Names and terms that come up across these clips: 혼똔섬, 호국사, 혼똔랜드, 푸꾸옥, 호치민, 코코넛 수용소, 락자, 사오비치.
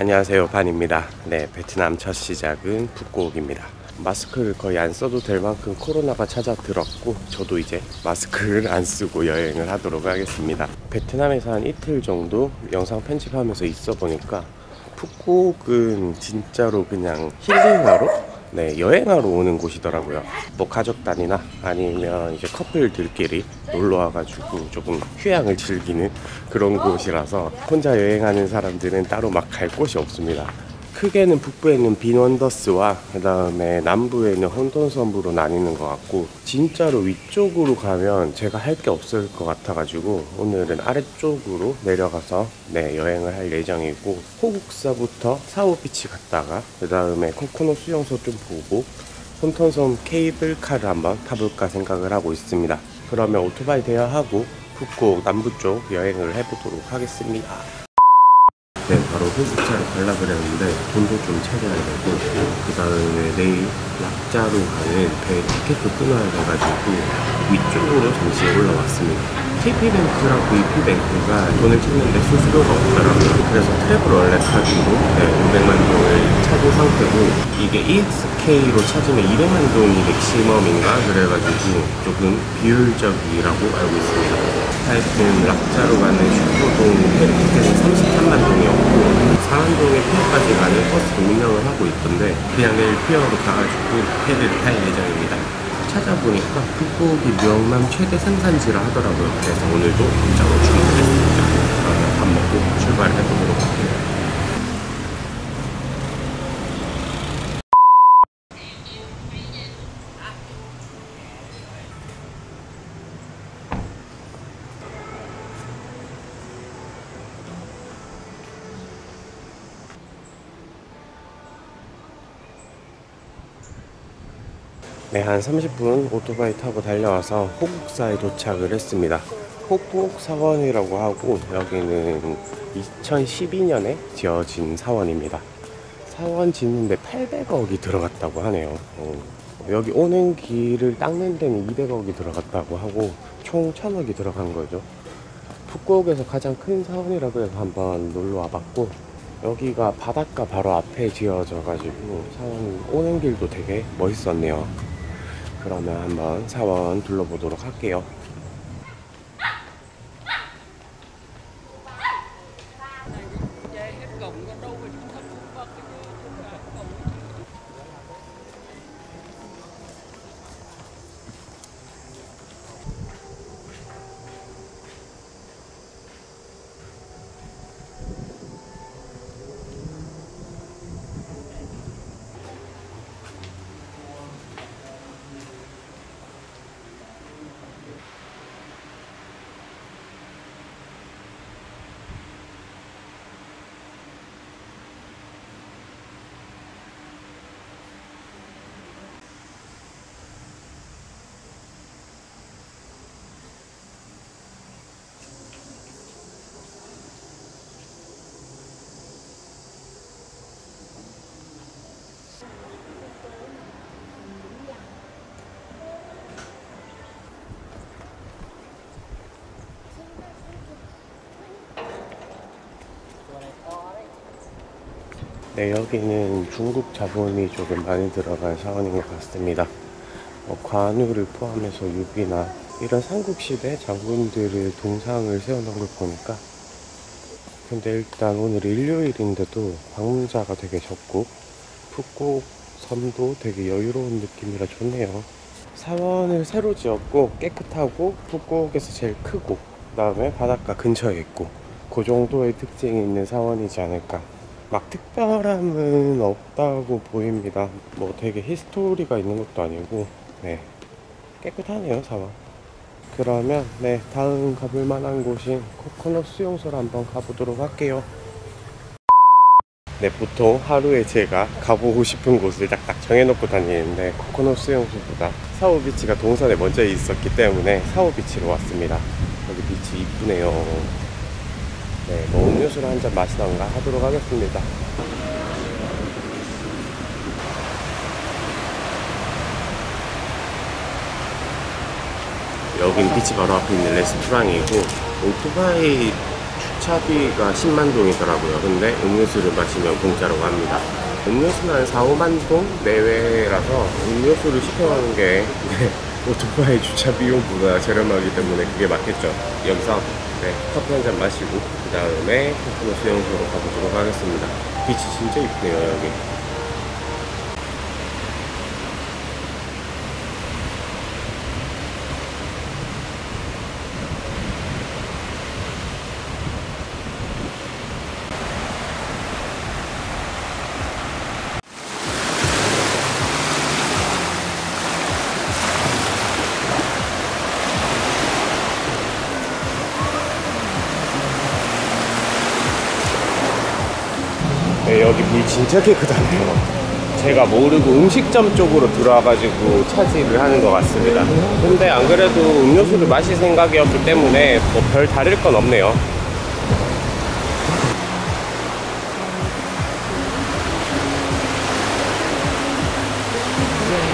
안녕하세요, 반입니다. 네, 베트남 첫 시작은 푸꾸옥입니다. 마스크를 거의 안 써도 될 만큼 코로나가 찾아들었고, 저도 이제 마스크를 안 쓰고 여행을 하도록 하겠습니다. 베트남에서 한 이틀 정도 영상 편집하면서 있어 보니까 푸꾸옥은 진짜로 그냥 힐링하러? 네, 여행하러 오는 곳이더라고요. 뭐 가족단이나 아니면 이제 커플들끼리 놀러와가지고 조금 휴양을 즐기는 그런 곳이라서 혼자 여행하는 사람들은 따로 막 갈 곳이 없습니다. 크게는 북부에는 빈원더스와 그 다음에 남부에는 혼돈섬으로 나뉘는 것 같고, 진짜로 위쪽으로 가면 제가 할 게 없을 것 같아가지고 오늘은 아래쪽으로 내려가서 네, 여행을 할 예정이고, 호국사부터 사오비치 갔다가 그 다음에 코코넛 수용소 좀 보고 혼돈섬 케이블카를 한번 타볼까 생각을 하고 있습니다. 그러면 오토바이 대여하고 푸꾸옥 남부쪽 여행을 해보도록 하겠습니다. 네, 바로 호국차로 가려고 했는데 돈도 좀 찾아야 되고, 그 다음에 내일 약자로 가는 배 티켓도 끊어야 돼가지고 위쪽으로 잠시 올라왔습니다. KP뱅크랑 VP뱅크가 돈을 찍는데 수수료가 없더라고요. 그래서 트래블 월렛 가지고 네, 500만 동을 찾은 상태고, 이게 EXK로 찾으면 200만 동이 맥시멈인가? 그래가지고 조금 비효율적이라고 알고 있습니다. 하여튼 약자로 가는 슈퍼동 페리티켓은 33만 동이었고, 사안동에 피어까지 가는 버스도 운영을 하고 있던데 그냥 내일 피어로 가가지고 회를 탈 예정입니다. 찾아보니까 푸꾸옥이 명남 최대 생산지라 하더라고요. 그래서 오늘도 공장으로 출발했습니다. 그러면 밥 먹고 출발을 해보도록 할게요. 네, 한 30분 오토바이 타고 달려와서 호국사에 도착을 했습니다. 푸꾸옥 사원이라고 하고, 여기는 2012년에 지어진 사원입니다. 사원 짓는데 800억이 들어갔다고 하네요. 여기 오는 길을 닦는 데는 200억이 들어갔다고 하고 총 1000억이 들어간 거죠. 푸꾸옥에서 가장 큰 사원이라고 해서 한번 놀러 와봤고, 여기가 바닷가 바로 앞에 지어져가지고 사원 오는 길도 되게 멋있었네요. 그러면 한번 사원 둘러보도록 할게요. 네, 여기는 중국 자본이 조금 많이 들어간 사원인 것 같습니다. 관우를 포함해서 유비나 이런 삼국시대 장군들의 동상을 세워놓은 걸 보니까, 근데 일단 오늘 일요일인데도 방문자가 되게 적고 푸꾸옥 섬도 되게 여유로운 느낌이라 좋네요. 사원을 새로 지었고 깨끗하고 푸꾸옥에서 제일 크고 그 다음에 바닷가 근처에 있고, 그 정도의 특징이 있는 사원이지 않을까. 막 특별함은 없다고 보입니다. 뭐 되게 히스토리가 있는 것도 아니고, 네, 깨끗하네요, 사원. 그러면 네, 다음 가볼 만한 곳인 코코넛 수용소를 한번 가보도록 할게요. 네, 보통 하루에 제가 가보고 싶은 곳을 딱딱 정해놓고 다니는데, 코코넛 수용소보다 사오비치가 동선에 먼저 있었기 때문에 사오비치로 왔습니다. 여기 비치 이쁘네요. 네, 뭐 음료수를 한잔 마시던가 하도록 하겠습니다. 여긴 비치 바로 앞에 있는 레스토랑이고, 오토바이 주차비가 10만 동이더라고요. 근데 음료수를 마시면 공짜라고 합니다. 음료수는 한 4, 5만 동 내외라서 음료수를 시켜가는 게 오토바이 주차 비용보다 저렴하기 때문에 그게 맞겠죠. 여기서 커피 한잔 마시고 그 다음에 코코넛 수영소로 가보도록 하겠습니다. 빛이 진짜 이쁘네요. 여기 여기 물 진짜 깨끗하네요. 제가 모르고 음식점 쪽으로 들어와가지고 차지를 하는 것 같습니다. 근데 안 그래도 음료수를 마실 생각이었기 때문에 뭐 별 다를 건 없네요.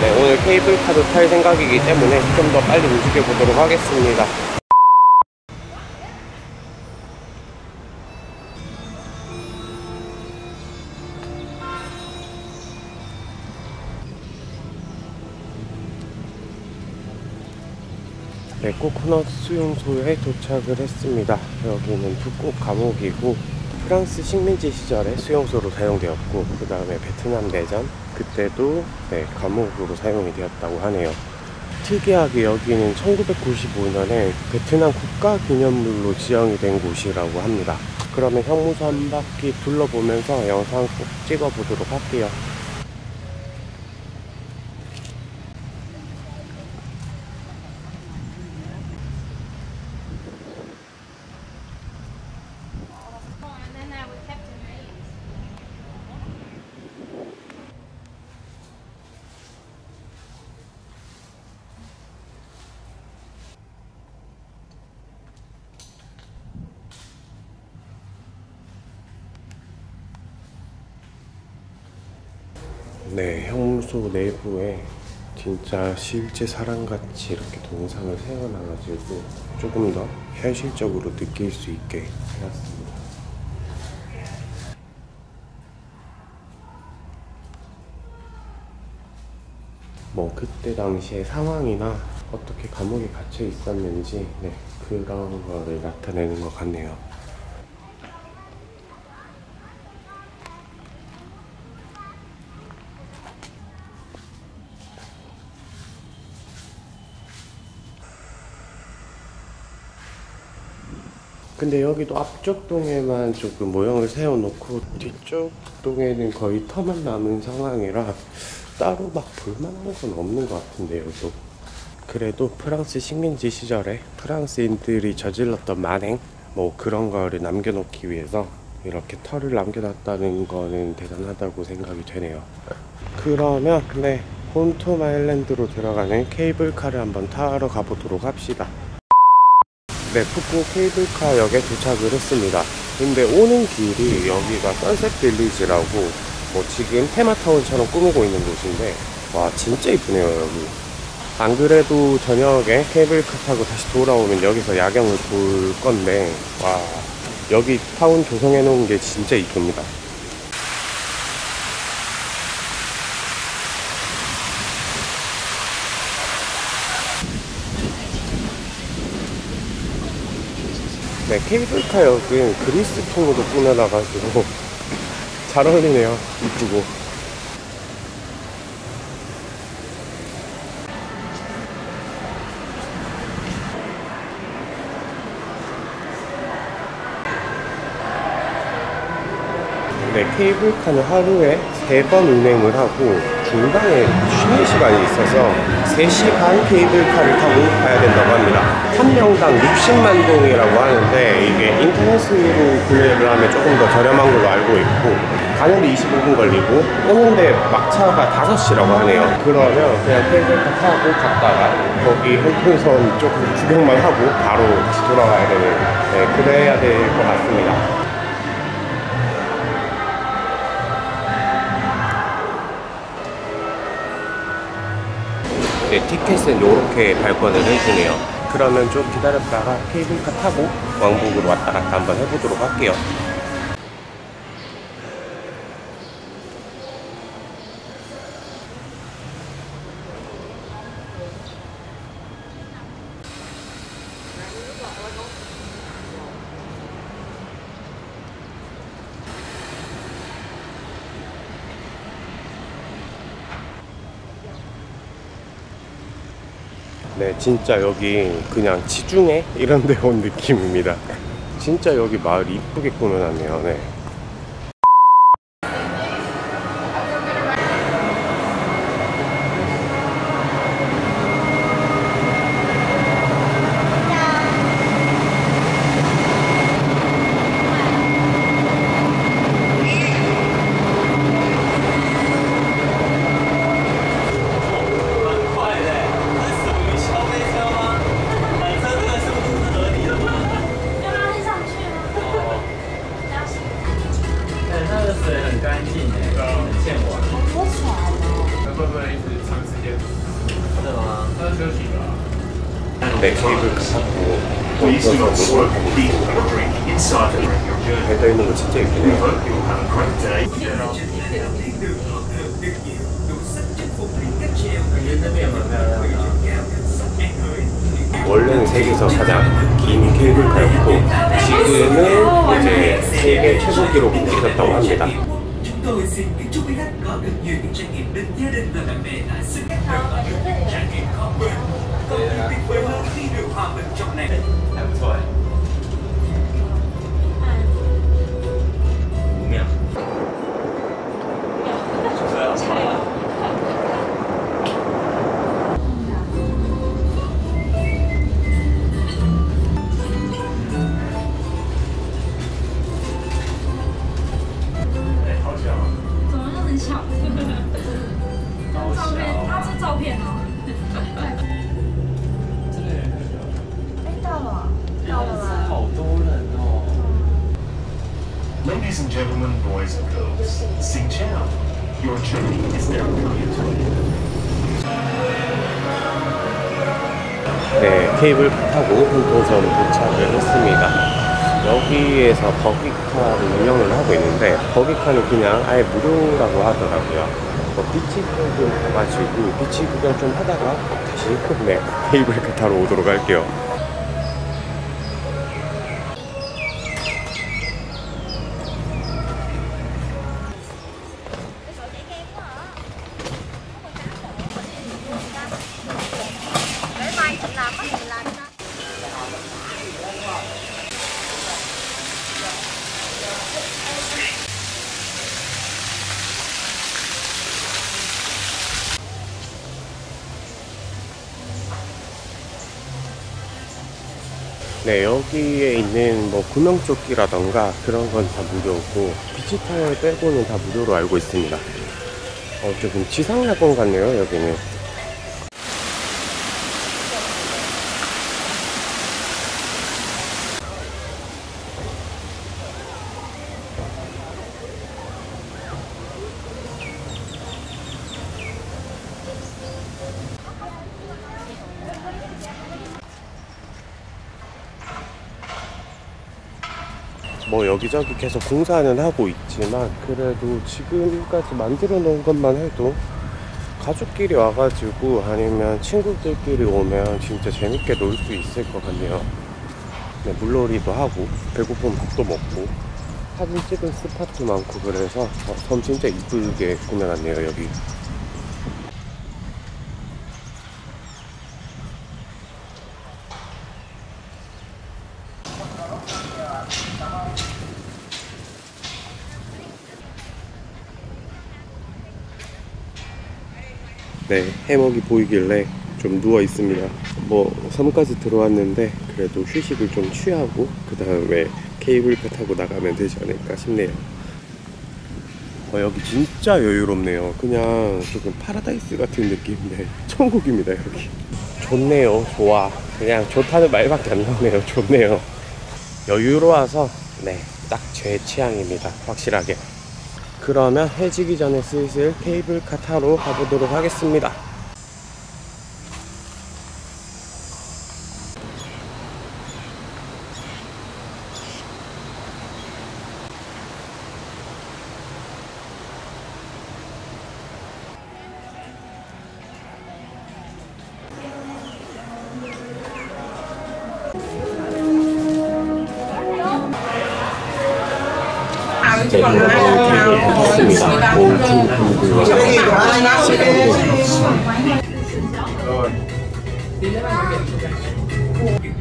네, 오늘 케이블카도 탈 생각이기 때문에 좀 더 빨리 움직여 보도록 하겠습니다. 네, 코코넛 수용소에 도착을 했습니다. 여기는 푸꾸옥 감옥이고 프랑스 식민지 시절에 수용소로 사용되었고 그 다음에 베트남 내전 그때도 감옥으로 사용이 되었다고 하네요. 특이하게 여기는 1995년에 베트남 국가기념물로 지정이 된 곳이라고 합니다. 그러면 형무소 한 바퀴 둘러보면서 영상 꼭 찍어보도록 할게요. 네, 형무소 내부에 진짜 실제 사람같이 이렇게 동상을 세워놔가지고 조금 더 현실적으로 느낄 수 있게 해놨습니다. 뭐 그때 당시의 상황이나 어떻게 감옥에 갇혀 있었는지 그런 거를 나타내는 것 같네요. 근데 여기도 앞쪽 동에만 조금 모형을 세워놓고 뒤쪽 동에는 거의 터만 남은 상황이라 따로 막 볼만한 건 없는 것 같은데요. 또 그래도 프랑스 식민지 시절에 프랑스인들이 저질렀던 만행 뭐 그런 거를 남겨놓기 위해서 이렇게 털을 남겨놨다는 거는 대단하다고 생각이 되네요. 그러면 혼톰 아일랜드로 들어가는 케이블카를 한번 타러 가보도록 합시다. 네, 푸꾸옥 케이블카역에 도착을 했습니다. 근데 오는 길이 여기가 선셋 빌리지라고 뭐 지금 테마타운처럼 꾸미고 있는 곳인데 와 진짜 이쁘네요. 여기 안 그래도 저녁에 케이블카 타고 다시 돌아오면 여기서 야경을 볼 건데 와 여기 타운 조성해 놓은 게 진짜 이쁩니다. 네, 케이블카 역은 그리스풍으로 꾸며놔가지고 잘 어울리네요. 이쁘고. 네, 케이블카는 하루에 3번 운행을 하고 중간에 쉬는 시간이 있어서 3시 반 케이블카를 타고 가야 된다고 합니다. 1명당 60만 동이라고 하는데 이게 인터넷으로 구매를 하면 조금 더 저렴한 걸로 알고 있고 가는데 25분 걸리고 오는데 막차가 5시라고 하네요. 그러면 그냥 케이블카 타고 갔다가 거기 혼똔섬 조금 구경만 하고 바로 돌아가야 되는 그래야 될 것 같습니다. 네, 티켓은 이렇게 발권을 해주네요. 그러면 좀 기다렸다가 케이블카 타고 왕복으로 왔다 갔다 한번 해보도록 할게요. 네, 진짜 여기 그냥 지중해 이런 데 온 느낌입니다. 진짜 여기 마을 이쁘게 꾸며놨네요. 네. 네, 케이블카 타고 혼똔섬으로 가보겠습니다. 배 떠 있는 거 진짜 예쁘네요. 원래는 세계에서 가장 긴 케이블카였고 지금은 이제 세계 최소 기록이 찍혔다고 합니다. Ladies and gentlemen, boys and girls, Sing Chao. Your journey is now coming to an end. 네, 케이블카 타고 혼똔섬 도착을 했습니다. 여기에서 버기카를 운영을 하고 있는데 버기카는 그냥 아예 무료라고 하더라고요. 뭐 비치 구경 가가지고 비치 구경 좀 하다가 다시 네, 케이블카 타러 오도록 할게요. 네, 여기에 있는 뭐 구명조끼라던가 그런 건 다 무료고 비치타월 빼고는 다 무료로 알고 있습니다. 조금 지상낙원 같네요, 여기는. 뭐 여기저기 계속 공사는 하고 있지만 그래도 지금까지 만들어 놓은 것만 해도 가족끼리 와가지고 아니면 친구들끼리 오면 진짜 재밌게 놀 수 있을 것 같네요. 네, 물놀이도 하고 배고픈 밥도 먹고 사진 찍은 스팟도 많고 그래서 섬 진짜 이쁘게 꾸며놨네요, 여기. 네, 해먹이 보이길래 좀 누워있습니다. 뭐 섬까지 들어왔는데 그래도 휴식을 좀 취하고 그 다음에 케이블카 타고 나가면 되지 않을까 싶네요. 여기 진짜 여유롭네요. 그냥 조금 파라다이스 같은 느낌인데 천국입니다, 여기. 좋네요, 좋아. 그냥 좋다는 말밖에 안 나오네요. 좋네요. 여유로워서 네, 딱 제 취향입니다, 확실하게. 그러면 해지기 전에 슬슬 케이블카 타러 가보도록 하겠습니다. 제주도입니다.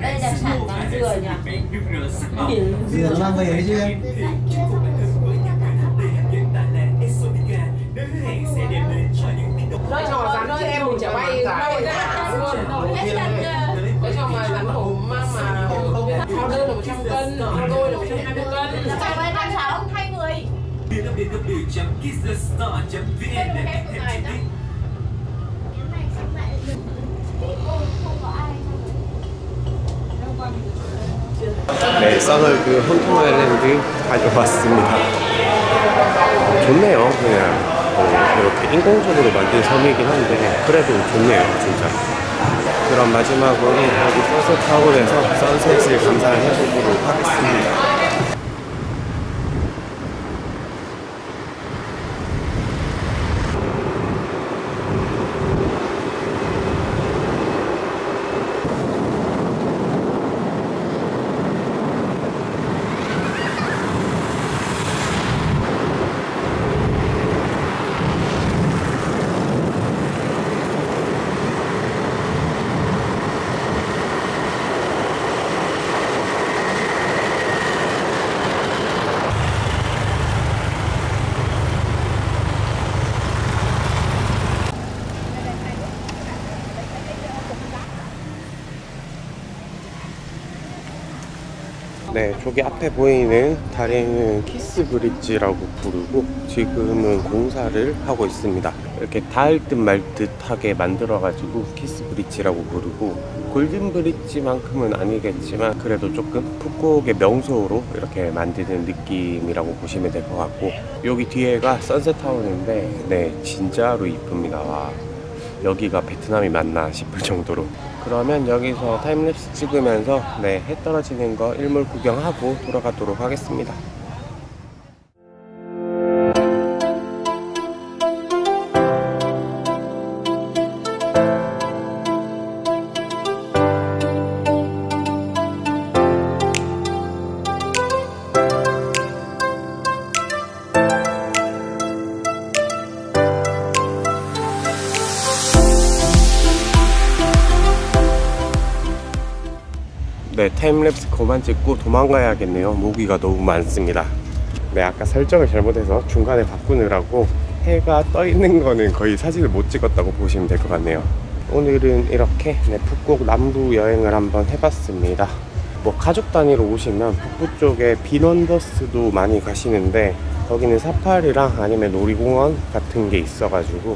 đây đặc sản lá dừa nhỉ? Dừa mang về chưa? Nói cho mà rắn em mình chả bay bay ra luôn. Nói cho mà rắn hổ mang mà heo đơn là 100 cân, heo đôi là 120 cân. Chả bay ra sao ông thay người? 네, 썰을 그 혼똔랜드 가져왔습니다. 좋네요. 그냥 이렇게 인공적으로 만든 섬이긴 한데 그래도 좋네요 진짜. 그럼 마지막으로 여기 버스 타월에서 선셋을 감상을 해보도록 하겠습니다. 네, 저기 앞에 보이는 다리는 키스 브릿지라고 부르고 지금은 공사를 하고 있습니다. 이렇게 닿을 듯 말 듯하게 만들어 가지고 키스 브릿지라고 부르고, 골든 브릿지만큼은 아니겠지만 그래도 조금 푸꾸옥의 명소로 이렇게 만드는 느낌이라고 보시면 될 것 같고, 여기 뒤에가 선셋 타운인데 네, 진짜로 이쁩니다. 와, 여기가 베트남이 맞나 싶을 정도로. 그러면 여기서 타임랩스 찍으면서 네, 해 떨어지는 거 일몰 구경하고 돌아가도록 하겠습니다. 네, 타임랩스 그만 찍고 도망가야겠네요. 모기가 너무 많습니다. 네, 아까 설정을 잘못해서 중간에 바꾸느라고 해가 떠 있는 거는 거의 사진을 못 찍었다고 보시면 될 것 같네요. 오늘은 이렇게 네, 푸꾸옥 남부 여행을 한번 해봤습니다. 뭐 가족 단위로 오시면 북부 쪽에 비넌더스도 많이 가시는데 거기는 사파리랑 아니면 놀이공원 같은 게 있어가지고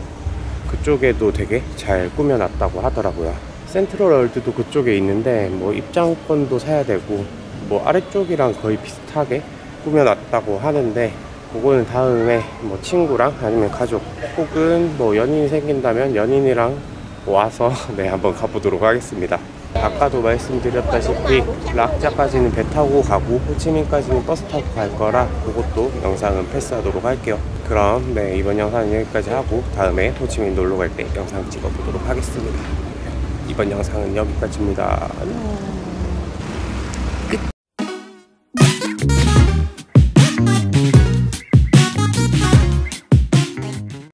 그쪽에도 되게 잘 꾸며놨다고 하더라고요. 센트럴월드도 그쪽에 있는데 뭐 입장권도 사야 되고 뭐 아래쪽이랑 거의 비슷하게 꾸며놨다고 하는데, 그거는 다음에 뭐 친구랑 아니면 가족 혹은 뭐 연인이 생긴다면 연인이랑 와서 네, 한번 가보도록 하겠습니다. 아까도 말씀드렸다시피 락자까지는 배 타고 가고 호치민까지는 버스 타고 갈 거라 그것도 영상은 패스하도록 할게요. 그럼 네, 이번 영상은 여기까지 하고 다음에 호치민 놀러 갈 때 영상 찍어보도록 하겠습니다. 이번 영상은 여기까지입니다. 안녕.